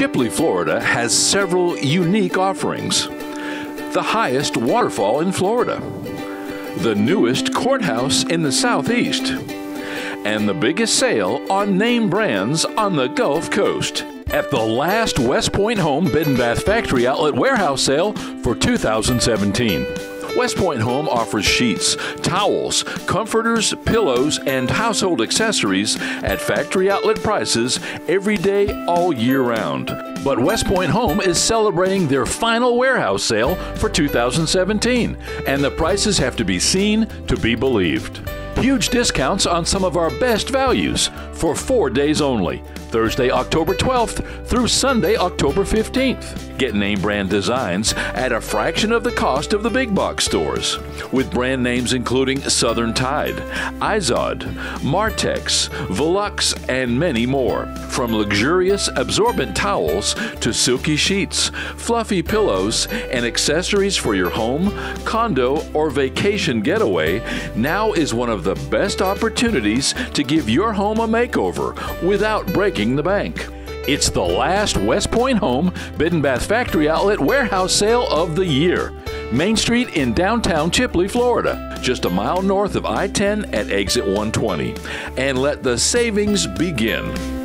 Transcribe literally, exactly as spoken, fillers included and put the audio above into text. Chipley, Florida has several unique offerings. The highest waterfall in Florida, the newest courthouse in the Southeast, and the biggest sale on name brands on the Gulf Coast at the last West Point Home Bed and Bath Factory Outlet Warehouse Sale for two thousand seventeen. West Point Home offers sheets, towels, comforters, pillows, and household accessories at factory outlet prices every day, all year round. But West Point Home is celebrating their final warehouse sale for two thousand seventeen, and the prices have to be seen to be believed. Huge discounts on some of our best values for four days only, Thursday, October twelfth through Sunday, October fifteenth. Get name brand designs at a fraction of the cost of the big box stores, with brand names including Southern Tide, Izod, Martex, Velux, and many more. From luxurious absorbent towels to silky sheets, fluffy pillows, and accessories for your home, condo, or vacation getaway, now is one of the the best opportunities to give your home a makeover without breaking the bank. It's the last West Point Home Bed and Bath Factory Outlet Warehouse Sale of the year. Main Street in downtown Chipley, Florida, just a mile north of I ten at exit one twenty. And let the savings begin.